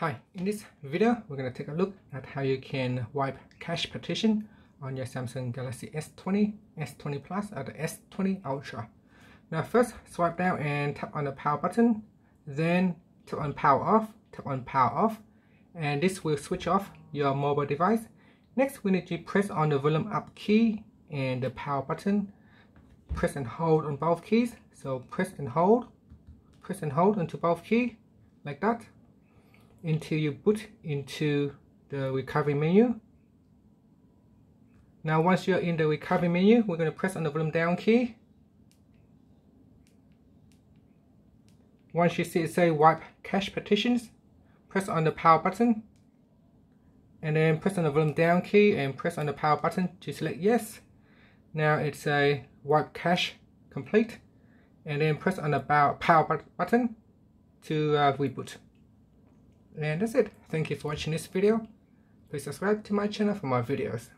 Hi, in this video, we're going to take a look at how you can wipe cache partition on your Samsung Galaxy S20, S20 Plus or the S20 Ultra. Now first, swipe down and tap on the power button, then tap on power off, and this will switch off your mobile device. Next, we need to press on the volume up key and the power button. Press and hold on both keys, so press and hold onto both keys, like that, until you boot into the recovery menu. Now once you're in the recovery menu, we're going to press on the volume down key. Once you see it say wipe cache partitions, press on the power button and then press on the volume down key and press on the power button to select yes. Now it's a wipe cache complete, and then press on the power button to reboot. And that's it. Thank you for watching this video. Please subscribe to my channel for more videos.